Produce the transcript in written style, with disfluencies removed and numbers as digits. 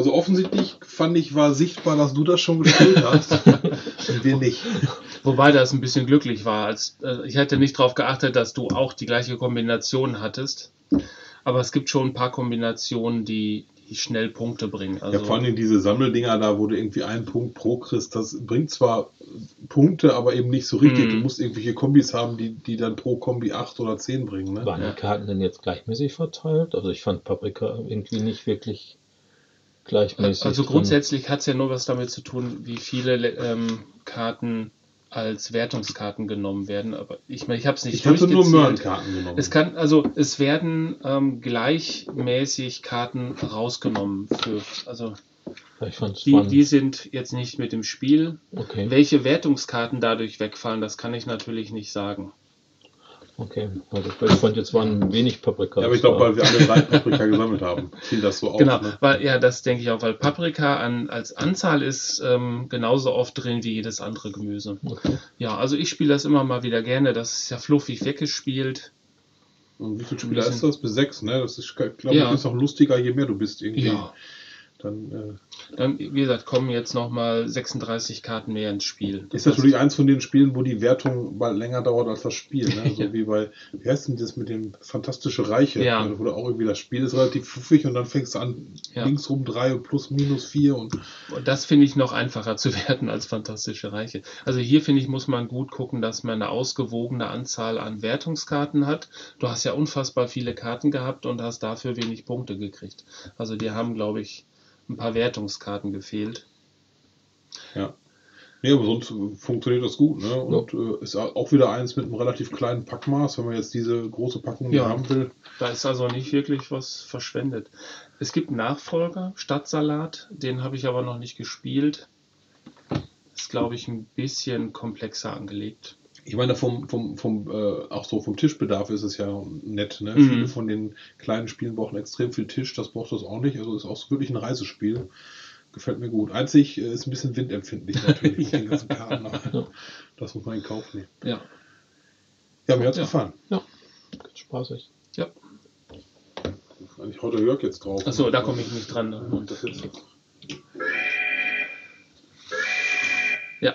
Also offensichtlich fand ich, war sichtbar, dass du das schon gespielt hast und wir nicht. Wobei das ein bisschen glücklich war. Ich hätte nicht darauf geachtet, dass du auch die gleiche Kombination hattest. Aber es gibt schon ein paar Kombinationen, die schnell Punkte bringen. Also ja, vor allem diese Sammeldinger da, wo du irgendwie einen Punkt pro kriegst, das bringt zwar Punkte, aber eben nicht so richtig. Du musst irgendwelche Kombis haben, die dann pro Kombi 8 oder 10 bringen. Ne? Waren die Karten denn jetzt gleichmäßig verteilt? Also ich fand Paprika irgendwie nicht wirklich gleichmäßig. Also grundsätzlich hat es ja nur was damit zu tun, wie viele Karten als Wertungskarten genommen werden, aber ich habe es nicht durchgezählt. Ich habe nur Möhrenkarten genommen. Es werden gleichmäßig Karten rausgenommen. Die sind jetzt nicht mit im Spiel. Okay. Welche Wertungskarten dadurch wegfallen, das kann ich natürlich nicht sagen. Okay, also ich fand, jetzt waren wenig Paprika. Ja, aber ich glaube, weil wir alle drei Paprika gesammelt haben, fiel das so auf. Genau, ne? Das denke ich auch, weil Paprika als Anzahl ist genauso oft drin wie jedes andere Gemüse. Okay. Ja, also ich spiele das immer mal wieder gerne, das ist ja fluffig weggespielt. Und wie viele Spieler ist das? Bis 6, ne? Das ist, glaube ich, ist auch lustiger, je mehr du bist irgendwie. Ja. Dann, wie gesagt, kommen jetzt nochmal 36 Karten mehr ins Spiel. Ist natürlich eins von den Spielen, wo die Wertung bald länger dauert als das Spiel. Ne? So wie bei, wie heißt denn das mit dem Fantastische Reiche? Ja. Wo da auch irgendwie das Spiel ist relativ pfuffig und dann fängst du an, ringsrum 3 und plus minus 4. Und das finde ich noch einfacher zu werten als Fantastische Reiche. Also hier finde ich, muss man gut gucken, dass man eine ausgewogene Anzahl an Wertungskarten hat. Du hast ja unfassbar viele Karten gehabt und hast dafür wenig Punkte gekriegt. Also die haben, glaube ich, ein paar Wertungskarten gefehlt. Ja. Nee, aber sonst funktioniert das gut, ne? Und ist auch wieder eins mit einem relativ kleinen Packmaß, wenn man jetzt diese große Packung haben will. Da ist also nicht wirklich was verschwendet. Es gibt einen Nachfolger, Stadtsalat, den habe ich aber noch nicht gespielt. Ist, glaube ich, ein bisschen komplexer angelegt. Ich meine, vom Tischbedarf ist es ja nett. Ne? Viele von den kleinen Spielen brauchen extrem viel Tisch, das braucht das auch nicht. Also ist auch wirklich ein Reisespiel. Gefällt mir gut. Einzig ist ein bisschen windempfindlich natürlich mit den ganzen Karten. Das muss man in Kauf nehmen. Ja, mir hat es gefallen. Ja, ganz spaßig. Ja. Eigentlich haut der Jörg jetzt drauf. Achso, da komme ich nicht dran. Ne? Ja.